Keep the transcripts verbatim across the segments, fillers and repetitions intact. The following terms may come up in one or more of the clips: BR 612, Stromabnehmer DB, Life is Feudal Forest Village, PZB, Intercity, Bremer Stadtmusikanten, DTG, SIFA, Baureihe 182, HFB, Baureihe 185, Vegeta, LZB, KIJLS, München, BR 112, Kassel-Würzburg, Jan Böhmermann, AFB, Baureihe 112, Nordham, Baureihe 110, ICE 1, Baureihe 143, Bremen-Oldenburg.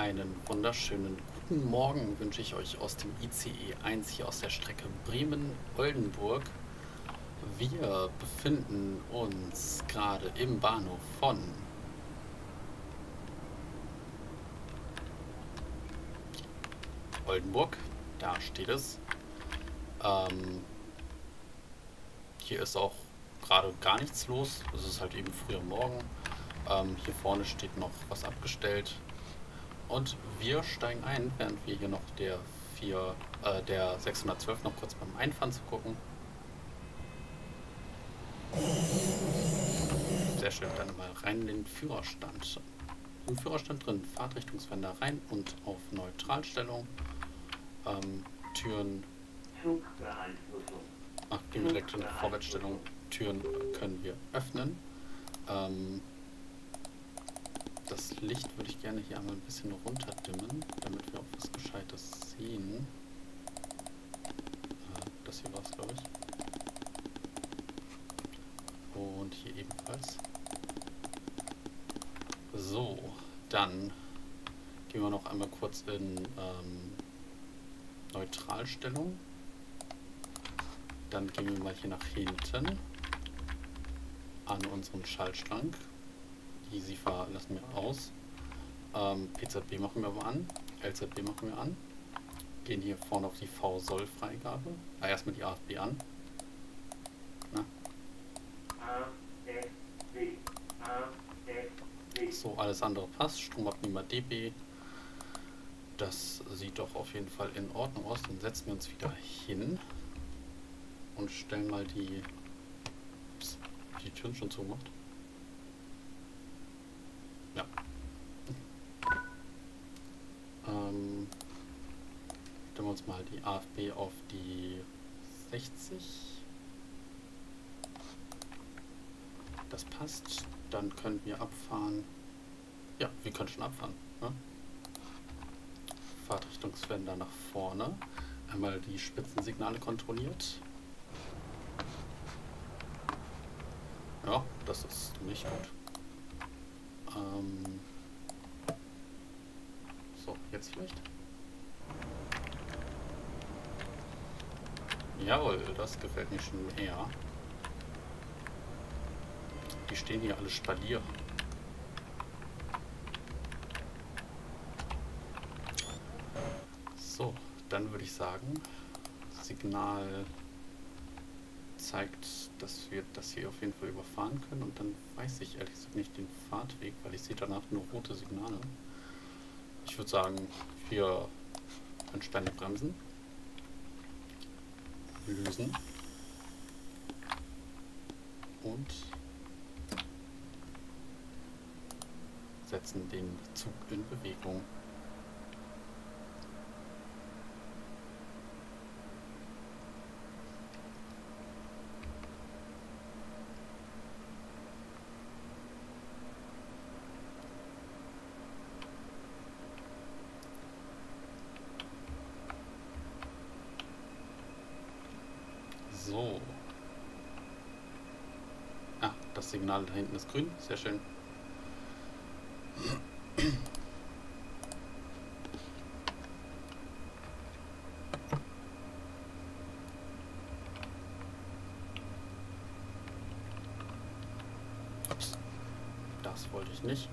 Einen wunderschönen guten Morgen wünsche ich euch aus dem I C E eins hier aus der Strecke Bremen-Oldenburg. Wir befinden uns gerade im Bahnhof von Oldenburg. Da steht es. Ähm, hier ist auch gerade gar nichts los. Es ist halt eben früh am Morgen. Ähm, hier vorne steht noch was abgestellt. Und wir steigen ein, während wir hier noch der, vier, äh, der sechshundertzwölf noch kurz beim Einfahren zu gucken. Sehr schön, dann mal rein in den Führerstand. Im Führerstand drin, Fahrtrichtungswender rein und auf Neutralstellung. Ähm, Türen. Ach, die elektrische Vorwärtsstellung. Türen können wir öffnen. Ähm, Das Licht würde ich gerne hier einmal ein bisschen runterdimmen, damit wir auch was Gescheites sehen. Das hier war es, glaube ich. Und hier ebenfalls. So, dann gehen wir noch einmal kurz in ähm, Neutralstellung. Dann gehen wir mal hier nach hinten an unseren Schaltschrank. Die SIFA lassen wir aus. Ähm, P Z B machen wir aber an. L Z B machen wir an. Gehen hier vorne auf die V-Soll-Freigabe. Ah, erstmal die A F B an. Na? So, alles andere passt. Stromabnehmer D B. Das sieht doch auf jeden Fall in Ordnung aus. Dann setzen wir uns wieder hin und stellen mal die. Ups, hab die Türen schon zugemacht. Ja. Ähm, stellen wir uns mal die A F B auf die sechzig. Das passt. Dann können wir abfahren. Ja, wir können schon abfahren. Ne? Fahrtrichtungswender nach vorne. Einmal die Spitzensignale kontrolliert. Ja, das ist nicht gut. So, jetzt vielleicht. Jawohl, das gefällt mir schon eher. Die stehen hier alle Spalier. So, dann würde ich sagen, das Signal zeigt, dass wir das hier auf jeden Fall überfahren können, und dann weiß ich ehrlich gesagt nicht den Fahrtweg, weil ich sehe danach nur rote Signale. Ich würde sagen, wir entspannen, bremsen, lösen und setzen den Zug in Bewegung. So. Ah, das Signal da hinten ist grün. Sehr schön. Ups. Das wollte ich nicht.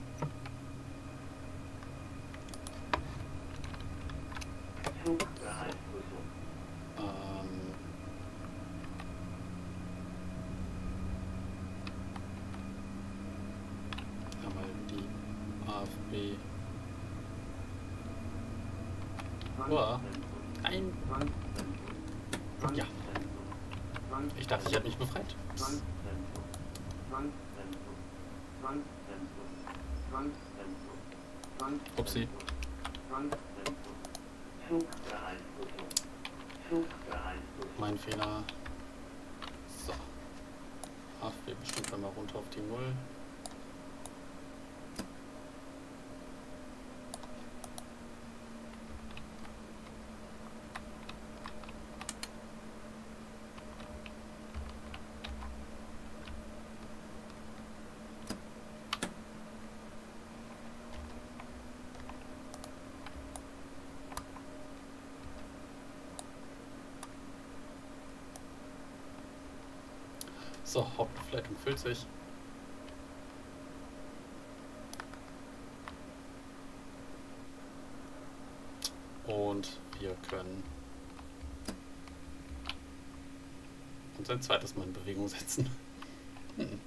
Nein. Ja. Ich dachte, ich hätte mich befreit. Psst. Upsi. Mein Fehler. So. H F B bestimmt einmal runter auf die Null. So, Hauptleitung füllt sich. Und wir können uns ein zweites Mal in Bewegung setzen. Hm.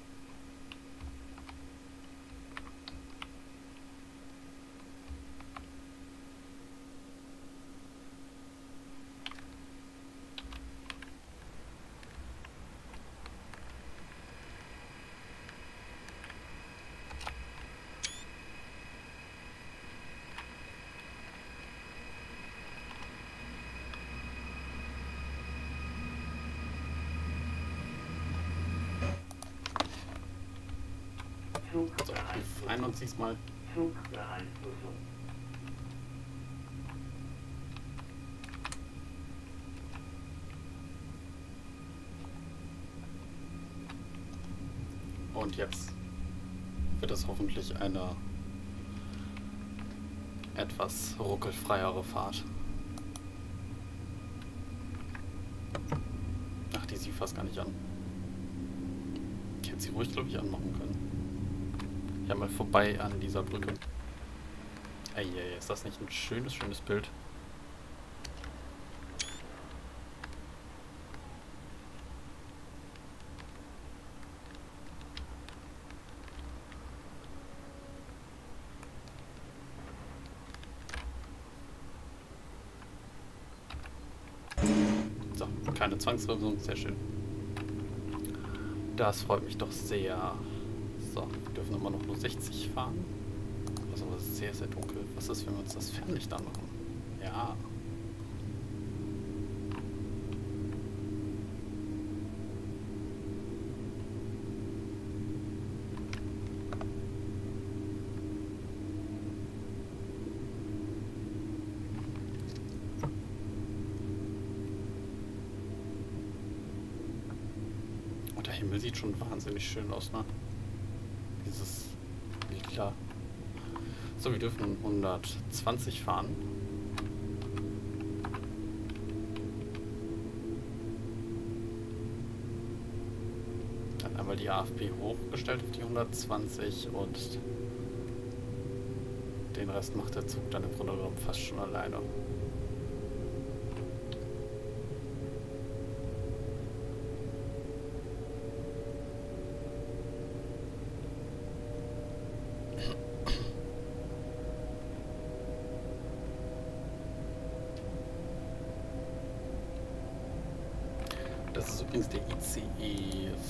Diesmal. Zugbeeinflussung. Und jetzt wird es hoffentlich eine etwas ruckelfreiere Fahrt. Ach, die SIFA gar nicht an. Ich hätte sie ruhig, glaube ich, anmachen können. Mal vorbei an dieser Brücke. Ey, ey, ist das nicht ein schönes, schönes Bild? So, keine Zwangsbremsung, sehr schön. Das freut mich doch sehr. So, wir dürfen immer noch nur sechzig fahren. Also es ist sehr, sehr dunkel. Was ist, wenn wir uns das Fernlicht anmachen? Ja. Und der Himmel sieht schon wahnsinnig schön aus, ne? Dieses Lila. So, wir dürfen hundertzwanzig fahren. Dann einmal die A F B hochgestellt auf die hundertzwanzig und den Rest macht der Zug dann im Grunde genommen fast schon alleine.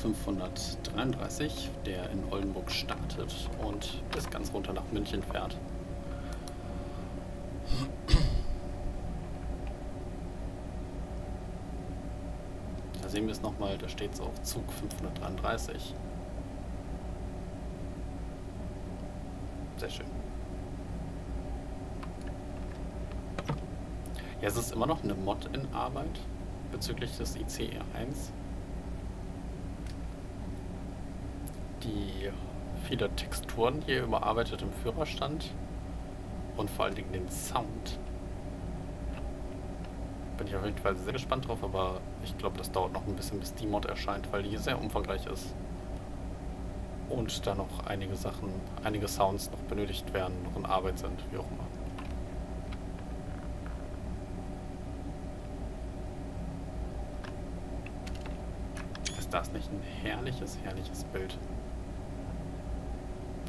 fünfhundertdreiunddreißig, der in Oldenburg startet und bis ganz runter nach München fährt. Da sehen wir es nochmal, da steht es auch Zug fünfhundertdreiunddreißig. Sehr schön. Ja, es ist immer noch eine Mod in Arbeit bezüglich des I C E eins. Die viele Texturen hier überarbeitet im Führerstand und vor allen Dingen den Sound. Bin ich auf jeden Fall sehr gespannt drauf, aber ich glaube, das dauert noch ein bisschen, bis die Mod erscheint, weil die sehr umfangreich ist und da noch einige Sachen, einige Sounds noch benötigt werden, noch in Arbeit sind, wie auch immer. Ist das nicht ein herrliches, herrliches Bild?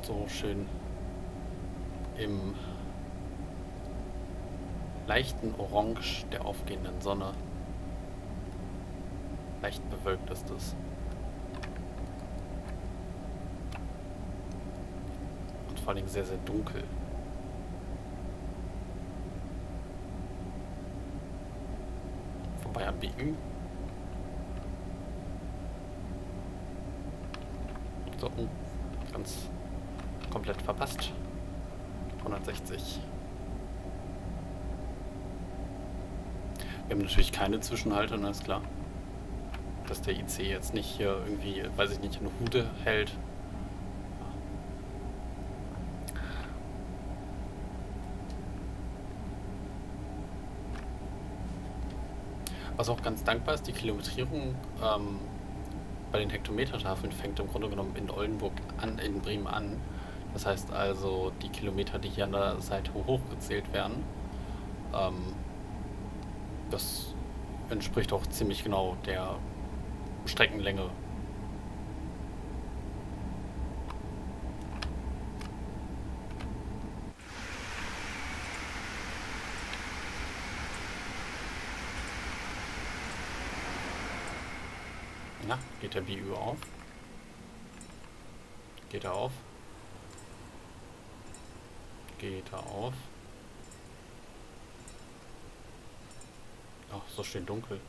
So schön im leichten Orange der aufgehenden Sonne. Leicht bewölkt ist es. Und vor allem sehr, sehr dunkel. Vorbei am B Ü. So, ganz komplett verpasst. hundertsechzig. Wir haben natürlich keine Zwischenhalte, na ist klar. Dass der I C jetzt nicht hier irgendwie, weiß ich nicht, eine Hude hält. Was auch ganz dankbar ist, die Kilometrierung ähm, bei den Hektometertafeln fängt im Grunde genommen in Oldenburg an, in Bremen an. Das heißt also, die Kilometer, die hier an der Seite hochgezählt werden, ähm, das entspricht auch ziemlich genau der Streckenlänge. Na, geht der B Ü auf? Geht er auf? Geht er auf? Ach, so schön dunkel.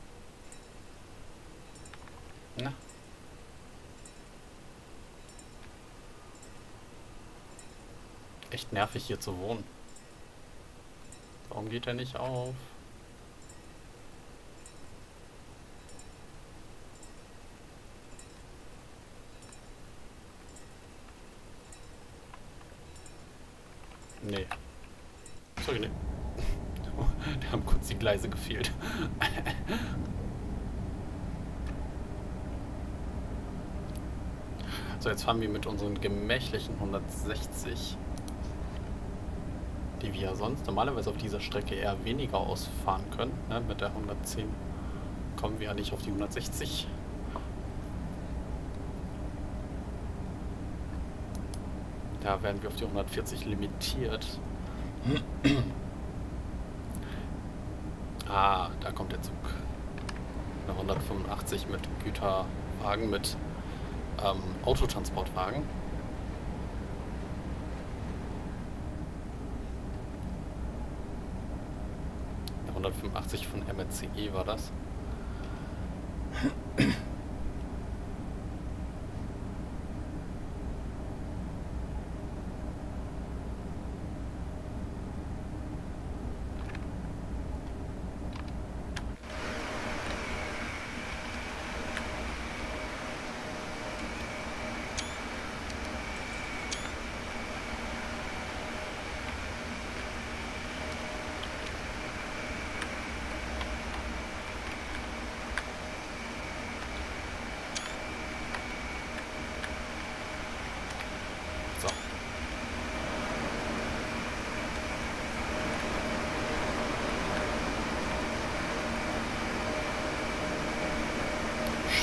Na. Echt nervig hier zu wohnen. Warum geht er nicht auf? Nee. Sorry, nee. Da haben kurz die Gleise gefehlt. So, jetzt fahren wir mit unseren gemächlichen hundertsechzig, die wir ja sonst normalerweise auf dieser Strecke eher weniger ausfahren können. Ne? Mit der hundertzehn kommen wir ja nicht auf die hundertsechzig. Da werden wir auf die hundertvierzig limitiert. Ah, da kommt der Zug. Eine hundertfünfundachtzig mit Güterwagen, mit ähm, Autotransportwagen. Eine hundertfünfundachtzig von M C E war das.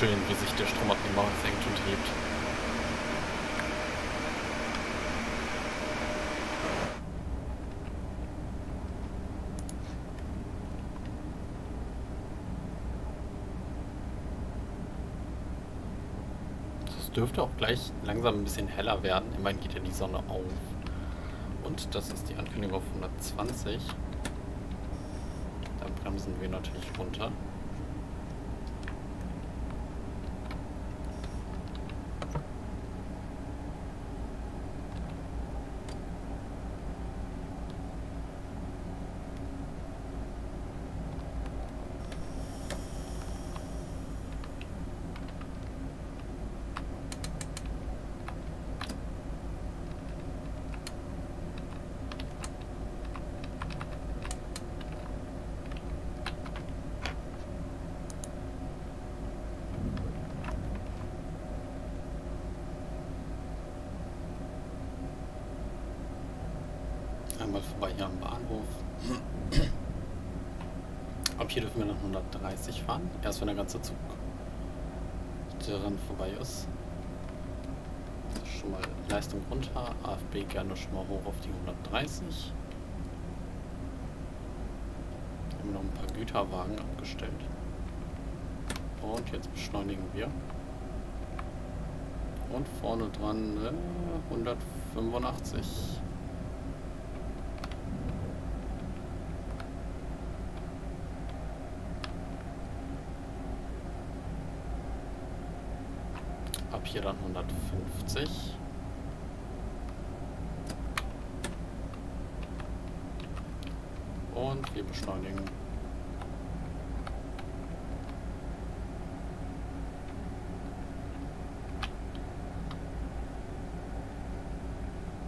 Schön, wie sich der Stromabnehmer senkt und hebt. Das dürfte auch gleich langsam ein bisschen heller werden. Immerhin geht ja die Sonne auf. Und das ist die Ankündigung auf hundertzwanzig. Da bremsen wir natürlich runter. Einmal vorbei hier am Bahnhof. Ab hier dürfen wir nach hundertdreißig fahren. Erst wenn der ganze Zug dran vorbei ist. Schon mal Leistung runter. A F B gerne schon mal hoch auf die hundertdreißig. Wir haben noch ein paar Güterwagen abgestellt. Und jetzt beschleunigen wir. Und vorne dran äh, hundertfünfundachtzig. Hier dann hundertfünfzig. Und wir beschleunigen.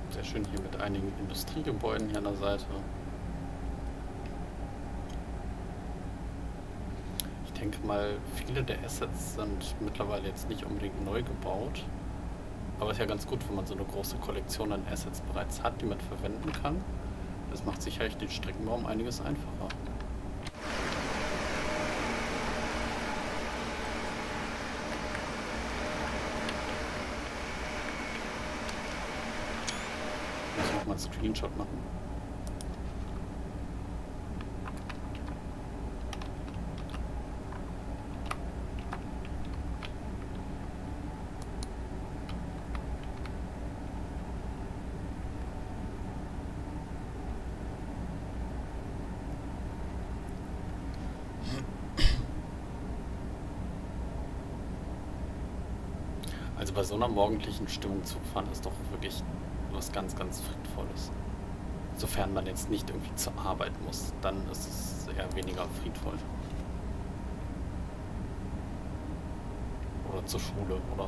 Sehr schön hier mit einigen Industriegebäuden hier an der Seite. Ich denke mal, viele der Assets sind mittlerweile jetzt nicht unbedingt neu gebaut. Aber es ist ja ganz gut, wenn man so eine große Kollektion an Assets bereits hat, die man verwenden kann. Das macht sicherlich den Streckenbau um einiges einfacher. Ich muss nochmal einen Screenshot machen. Also bei so einer morgendlichen Stimmung zu fahren ist doch wirklich was ganz, ganz Friedvolles. Sofern man jetzt nicht irgendwie zur Arbeit muss, dann ist es eher weniger friedvoll. Oder zur Schule oder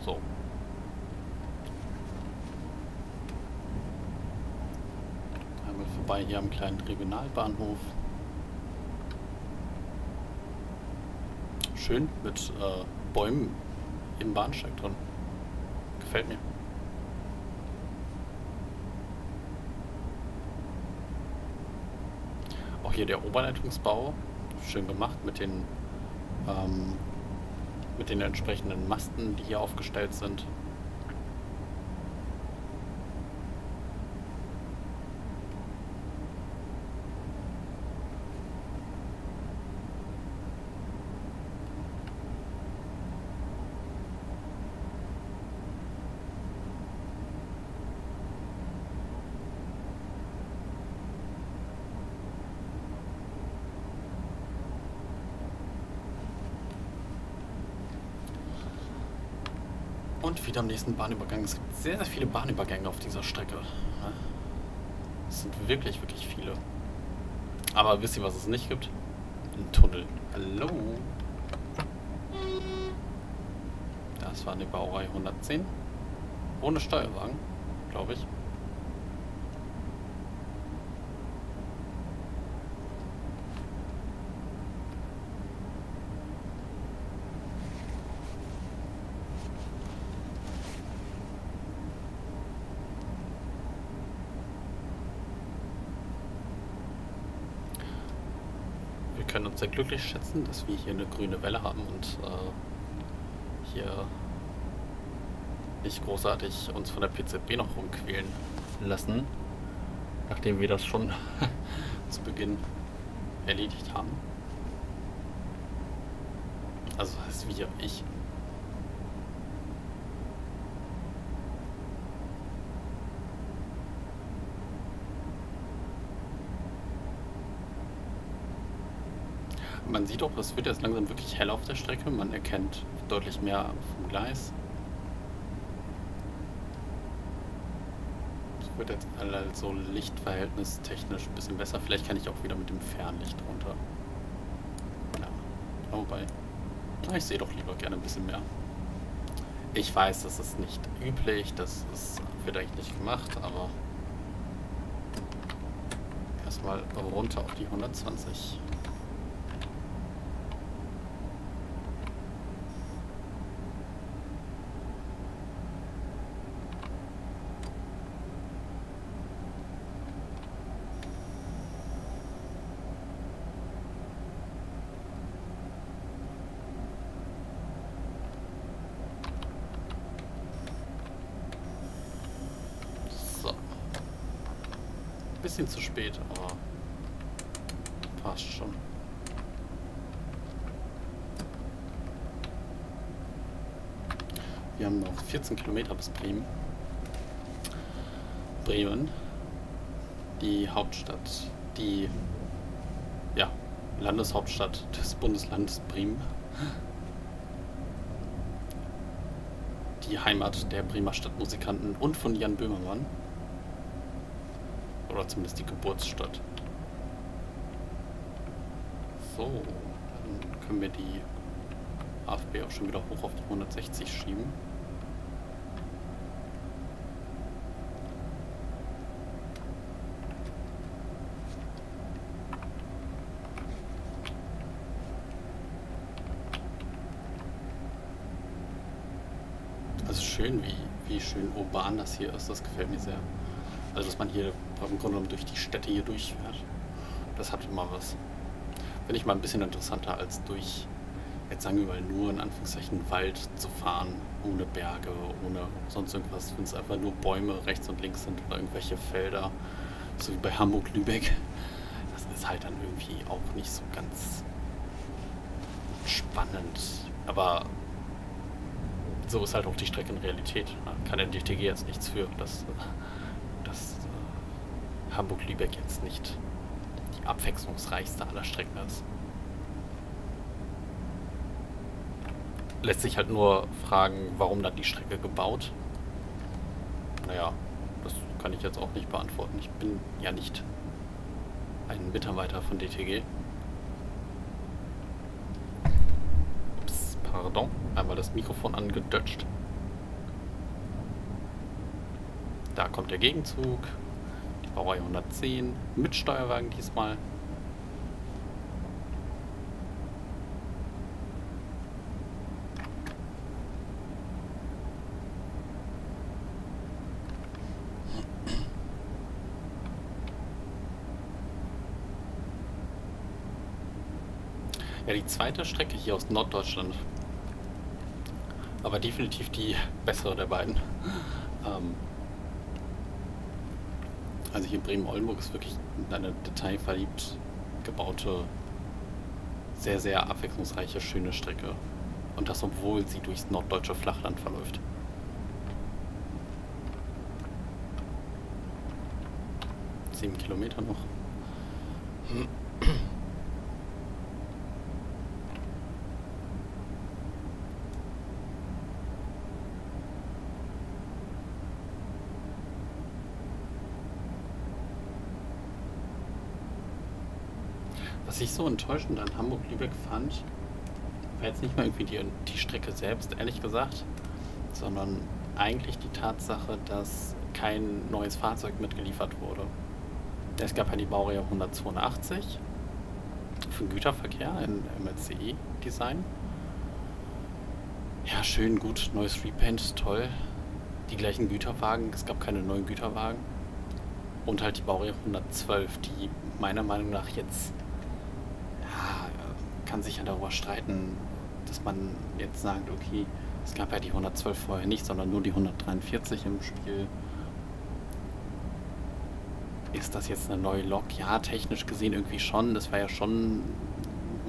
so. Einmal vorbei hier am kleinen Regionalbahnhof. Schön mit äh, Bäumen im Bahnsteig drin. Gefällt mir. Auch hier der Oberleitungsbau. Schön gemacht mit den ähm, mit den entsprechenden Masten, die hier aufgestellt sind. Und wieder am nächsten Bahnübergang. Es gibt sehr, sehr viele Bahnübergänge auf dieser Strecke. Es sind wirklich, wirklich viele. Aber wisst ihr, was es nicht gibt? Ein Tunnel. Hallo! Das war eine Baureihe hundertzehn. Ohne Steuerwagen, glaube ich. Wir können uns sehr glücklich schätzen, dass wir hier eine grüne Welle haben und äh, hier nicht großartig uns von der P Z B noch rumquälen lassen, nachdem wir das schon zu Beginn erledigt haben. Also das heißt wir, ich. Man sieht auch, es wird jetzt langsam wirklich hell auf der Strecke. Man erkennt deutlich mehr vom Gleis. Es wird jetzt also lichtverhältnistechnisch ein bisschen besser. Vielleicht kann ich auch wieder mit dem Fernlicht runter. Ja, wobei. Ich sehe doch lieber gerne ein bisschen mehr. Ich weiß, das ist nicht üblich, das ist, wird eigentlich nicht gemacht, aber erstmal runter auf die hundertzwanzig. Bisschen zu spät, aber passt schon. Wir haben noch vierzehn Kilometer bis Bremen. Bremen, die Hauptstadt, die ja, Landeshauptstadt des Bundeslandes Bremen. Die Heimat der Bremer Stadtmusikanten und von Jan Böhmermann. Oder zumindest die Geburtsstadt. So, dann können wir die A F B auch schon wieder hoch auf die hundertsechzig schieben. schön, wie, wie schön urban das hier ist. Das gefällt mir sehr. Also, dass man hier im Grunde genommen durch die Städte hier durchfährt, das hat immer was. Finde ich mal ein bisschen interessanter, als durch, jetzt sagen wir mal, nur in Anführungszeichen Wald zu fahren, ohne Berge, ohne sonst irgendwas, wenn es einfach nur Bäume rechts und links sind oder irgendwelche Felder, so wie bei Hamburg-Lübeck. Das ist halt dann irgendwie auch nicht so ganz spannend, aber so ist halt auch die Streckenrealität. Kann der D T G jetzt nichts für, dass, dass Hamburg-Lübeck jetzt nicht die abwechslungsreichste aller Strecken ist. Lässt sich halt nur fragen, warum dann die Strecke gebaut? Naja, das kann ich jetzt auch nicht beantworten. Ich bin ja nicht ein Mitarbeiter von D T G. Ups, pardon. Einmal das Mikrofon angedutscht. Da kommt der Gegenzug. Die Baureihe hundertzehn mit Steuerwagen diesmal. Ja, die zweite Strecke hier aus Norddeutschland. Aber definitiv die bessere der beiden. Ähm also hier in Bremen-Oldenburg ist wirklich eine detailverliebt gebaute, sehr, sehr abwechslungsreiche, schöne Strecke. Und das, obwohl sie durchs norddeutsche Flachland verläuft. Sieben Kilometer noch. Hm. Was ich so enttäuschend an Hamburg-Lübeck fand, war jetzt nicht mal irgendwie die, die Strecke selbst, ehrlich gesagt, sondern eigentlich die Tatsache, dass kein neues Fahrzeug mitgeliefert wurde. Es gab ja die Baureihe hundertzweiundachtzig für den Güterverkehr in M C E-Design. Ja, schön, gut, neues Repaint, toll. Die gleichen Güterwagen, es gab keine neuen Güterwagen. Und halt die Baureihe hundertzwölf, die meiner Meinung nach jetzt, kann sich ja darüber streiten, dass man jetzt sagt, okay, es gab ja die hundertzwölf vorher nicht, sondern nur die hundertdreiundvierzig im Spiel. Ist das jetzt eine neue Lok? Ja, technisch gesehen irgendwie schon. Das war ja schon,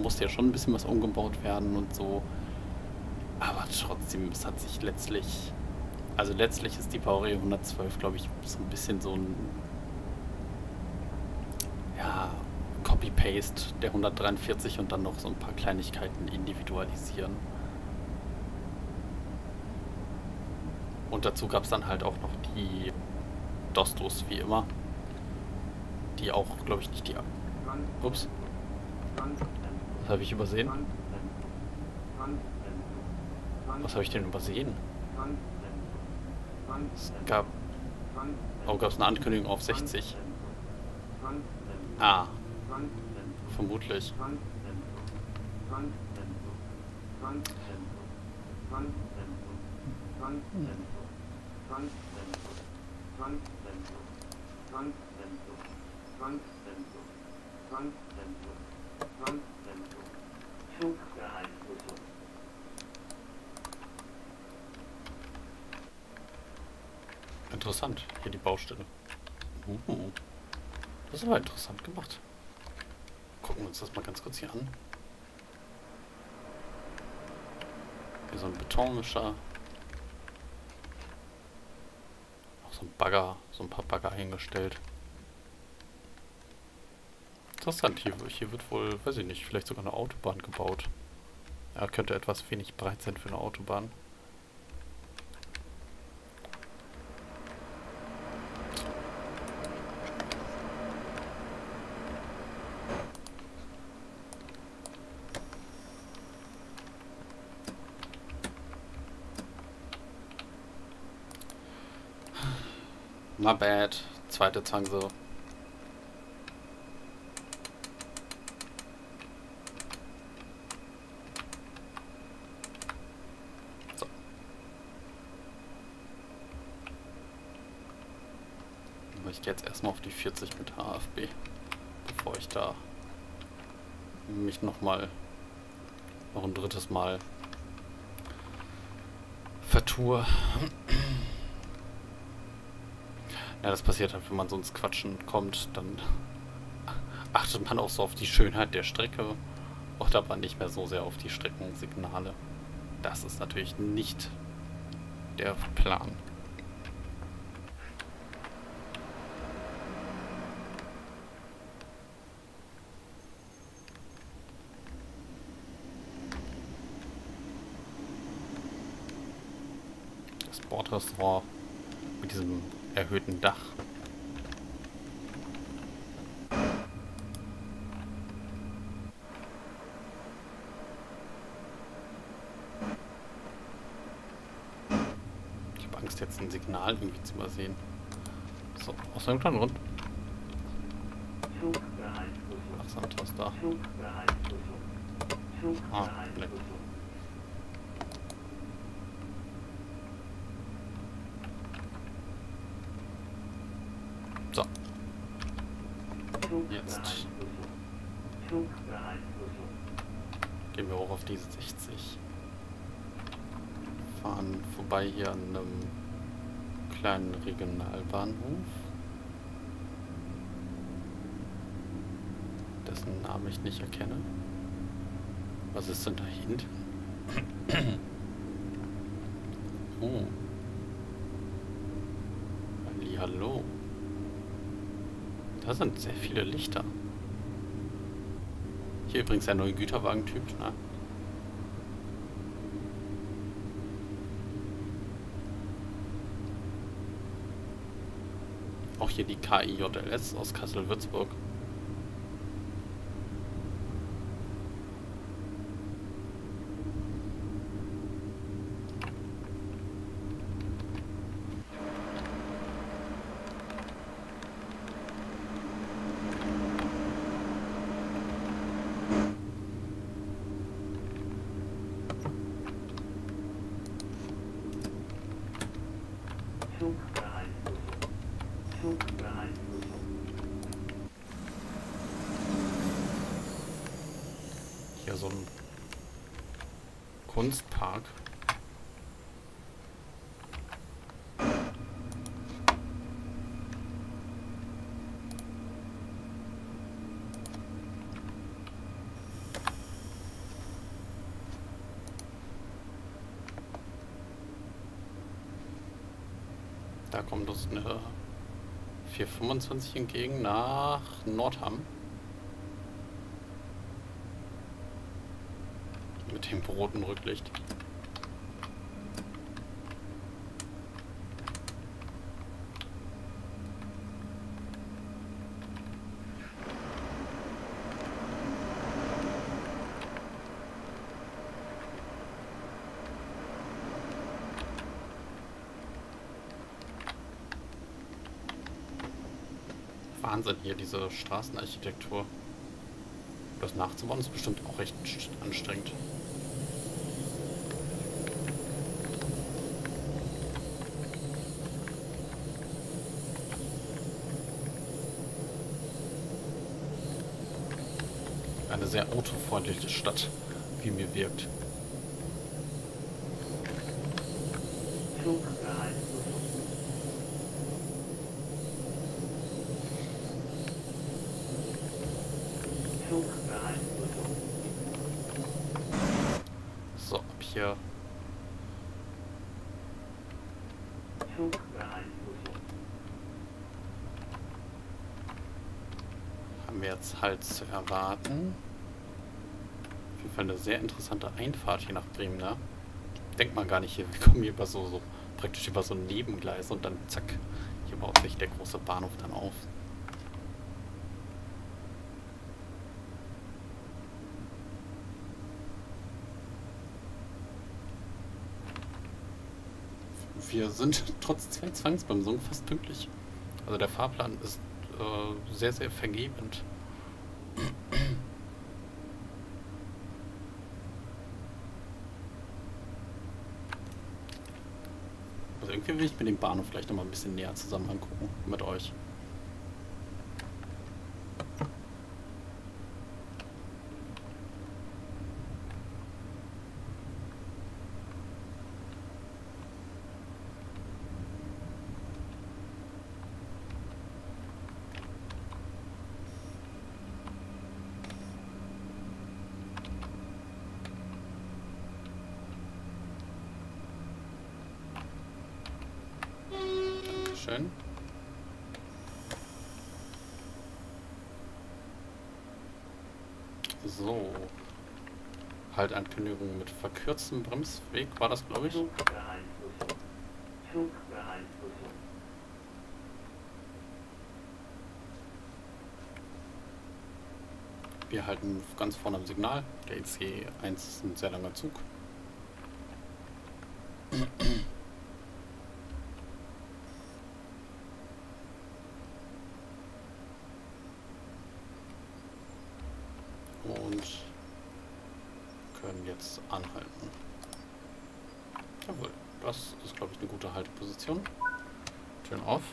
musste ja schon ein bisschen was umgebaut werden und so. Aber trotzdem, es hat sich letztlich, also letztlich ist die Baureihe hundertzwölf, glaube ich, so ein bisschen so ein, ja, Copy-Paste der hundertdreiundvierzig und dann noch so ein paar Kleinigkeiten individualisieren. Und dazu gab es dann halt auch noch die Dostos, wie immer. Die auch, glaube ich, nicht die... Ups. Was habe ich übersehen? Was habe ich denn übersehen? Es gab... Oh, gab es eine Ankündigung auf sechzig? Ah. Vermutlich. Interessant, hier die Baustelle. Uh, das ist aber interessant gemacht. Gucken wir uns das mal ganz kurz hier an. Hier so ein Betonmischer. Auch so ein Bagger, so ein paar Bagger hingestellt. Interessant, hier, hier wird wohl, weiß ich nicht, vielleicht sogar eine Autobahn gebaut. Ja, könnte etwas wenig breit sein für eine Autobahn. My bad. Zweite Zange. So. ich gehe jetzt erstmal auf die vierzig mit H F B, bevor ich da mich nochmal, noch ein drittes Mal vertue. Ja, das passiert halt, wenn man so ins Quatschen kommt, dann achtet man auch so auf die Schönheit der Strecke und aber nicht mehr so sehr auf die Streckensignale. Das ist natürlich nicht der Plan. Das Bordrestaurant mit diesem erhöhten Dach. Jetzt ein Signal irgendwie zu übersehen. So, aus einem kleinen Rund. Ach, Santos da. Ah, leck. So. Jetzt gehen wir hoch auf diese sechzig. Fahren vorbei hier an einem kleinen Regionalbahnhof, dessen Namen ich nicht erkenne. Was ist denn da hinten? Oh. Hallihallo. Da sind sehr viele Lichter. Hier übrigens der neue Güterwagentyp, ne? Auch hier die K I J L S aus Kassel-Würzburg. Hier so ein Kunstpark. Da kommt uns eine vier fünfundzwanzig entgegen nach Nordham. Mit dem roten Rücklicht. Wahnsinn hier, diese Straßenarchitektur. Das nachzubauen ist bestimmt auch recht anstrengend. Eine sehr autofreundliche Stadt, wie mir wirkt. So, ab hier. Haben wir jetzt halt zu erwarten. Auf jeden Fall eine sehr interessante Einfahrt hier nach Bremen, ne? Denkt man gar nicht hier. Wir kommen hier über so, so praktisch über so ein Nebengleis und dann zack, hier baut sich der große Bahnhof dann auf. Wir sind trotz Zwangsbremsung fast pünktlich. Also der Fahrplan ist äh, sehr, sehr vergebend. Also irgendwie will ich mir den Bahnhof vielleicht nochmal ein bisschen näher zusammen angucken mit euch. schön. So. Haltankündigung mit verkürztem Bremsweg war das, glaube ich. Zugbeeinflussung. Zugbeeinflussung. Wir halten ganz vorne am Signal. Der I C E eins ist ein sehr langer Zug. Und können jetzt anhalten. Jawohl, das ist, glaube ich, eine gute Halteposition. Turn off.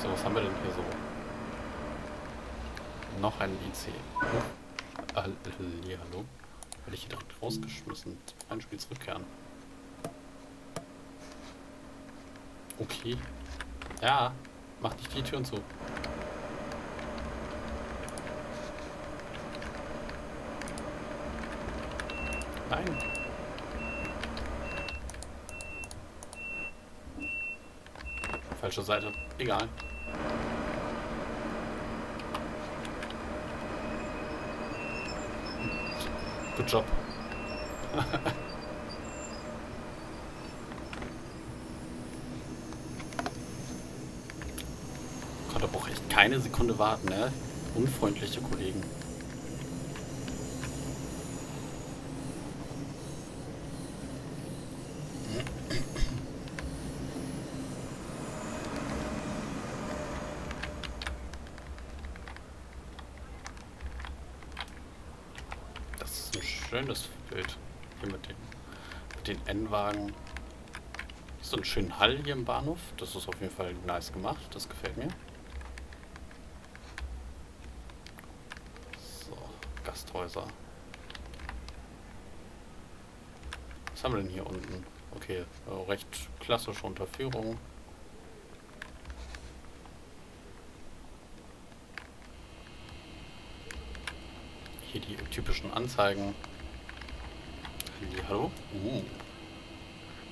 So, was haben wir denn hier so? Noch ein I C. Ah, ja, hallo. Werde ich hier direkt rausgeschmissen. Ein Spiel zurückkehren. Okay. Ja, mach nicht die Türen zu. Nein. Falsche Seite. Egal. Good job. Gott, da brauche ich keine Sekunde warten, ne? Unfreundliche Kollegen. Schönes Bild hier mit den, mit den N-Wagen. So einen schönen Hall hier im Bahnhof. Das ist auf jeden Fall nice gemacht. Das gefällt mir. So, Gasthäuser. Was haben wir denn hier unten? Okay, recht klassische Unterführung. Hier die typischen Anzeigen. Hallo? Uh.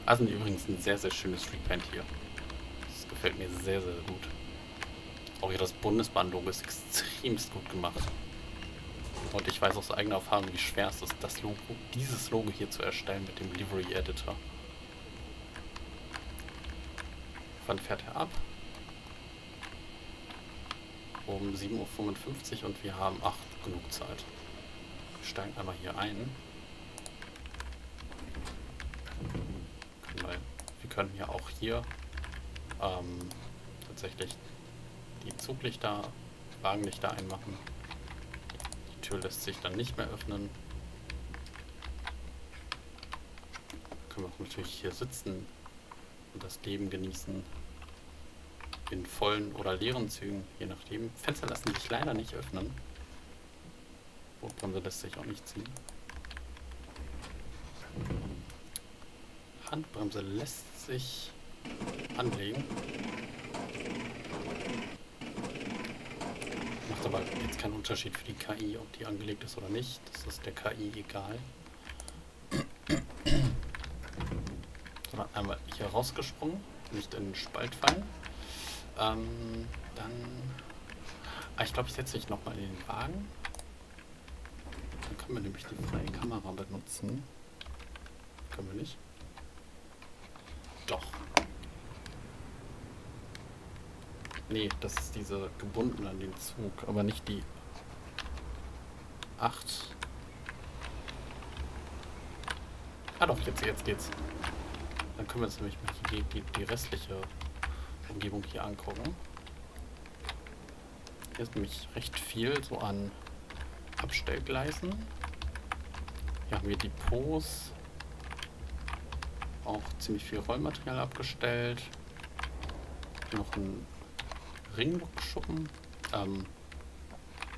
Also übrigens ein sehr, sehr schönes Streetpaint hier. Das gefällt mir sehr, sehr gut. Auch hier das Bundesbahnlogo ist extremst gut gemacht. Und ich weiß aus eigener Erfahrung, wie schwer es ist, das Logo, dieses Logo hier zu erstellen mit dem Livery Editor. Wann fährt er ab? Um sieben Uhr fünfundfünfzig und wir haben acht genug Zeit. Wir steigen einmal hier ein. Wir können ja auch hier ähm, tatsächlich die Zuglichter, Wagenlichter einmachen. Die Tür lässt sich dann nicht mehr öffnen. Können wir auch natürlich hier sitzen und das Leben genießen. In vollen oder leeren Zügen, je nachdem. Fenster lassen sich leider nicht öffnen. Rotbremse lässt sich auch nicht ziehen. Handbremse lässt sich anlegen. Macht aber jetzt keinen Unterschied für die K I, ob die angelegt ist oder nicht. Das ist der K I egal. So, einmal hier rausgesprungen, nicht in den Spalt fallen. Ähm, dann... Ah, ich glaube, ich setze mich nochmal in den Wagen. Dann können wir nämlich die freie Kamera benutzen. Können wir nicht. Doch. Nee, das ist diese gebunden an den Zug, aber nicht die acht. Ah doch, jetzt, jetzt geht's. Dann können wir uns nämlich mal die, die, die restliche Umgebung hier angucken. Hier ist nämlich recht viel so an Abstellgleisen. Hier haben wir Depots. Auch ziemlich viel Rollmaterial abgestellt. Noch ein Ringlokschuppen. Ähm,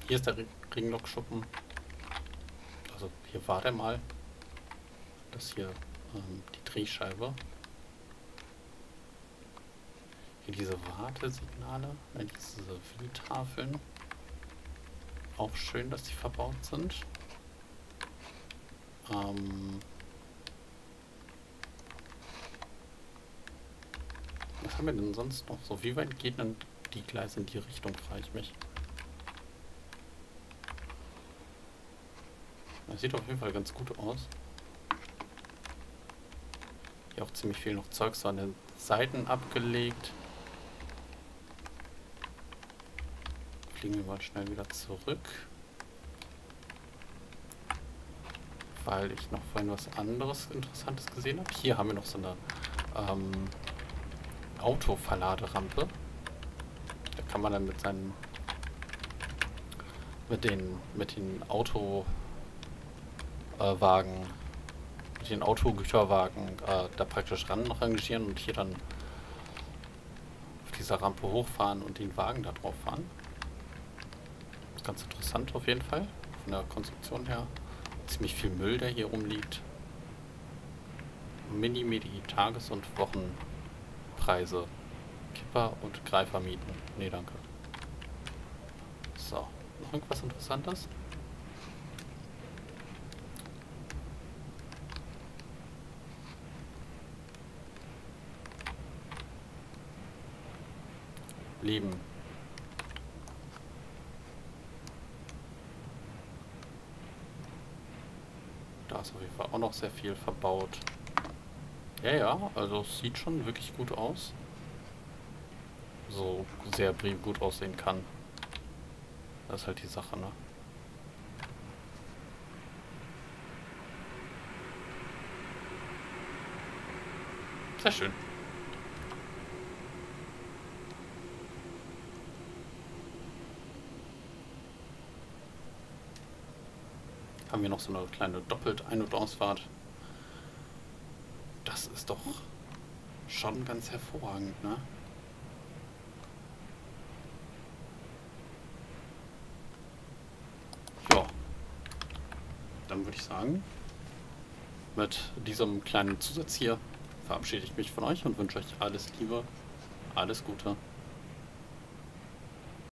hier ist der Ringlokschuppen. Also hier war der mal. Das hier ähm, die Drehscheibe. Hier diese Wartesignale, nein, diese V-Tafeln. Auch schön, dass die verbaut sind. Ähm, Was haben wir denn sonst noch so? Wie weit geht denn die Gleise in die Richtung, frage ich mich. Das sieht auf jeden Fall ganz gut aus. Hier auch ziemlich viel noch Zeugs an den Seiten abgelegt. Fliegen wir mal schnell wieder zurück. Weil ich noch vorhin was anderes Interessantes gesehen habe. Hier haben wir noch so eine ähm, Autoverladerampe. Da kann man dann mit seinem mit den mit den Auto äh, Wagen, mit den Autogüterwagen äh, da praktisch ran rangieren und hier dann auf dieser Rampe hochfahren und den Wagen da drauf fahren. Das ist ganz interessant auf jeden Fall, von der Konstruktion her. Ziemlich viel Müll, der hier rumliegt. Mini-Medi-Tages- und Wochenpreise. Kipper und Greifer mieten. Ne, danke. So, noch irgendwas Interessantes? Leben. Da ist auf jeden Fall auch noch sehr viel verbaut. Ja, ja, also es sieht schon wirklich gut aus. So sehr Bremen gut aussehen kann. Das ist halt die Sache, ne? Sehr schön. Haben wir noch so eine kleine Doppelt-Ein- und Ausfahrt. Das ist doch schon ganz hervorragend, ne? Ja. Dann würde ich sagen, mit diesem kleinen Zusatz hier verabschiede ich mich von euch und wünsche euch alles Liebe, alles Gute.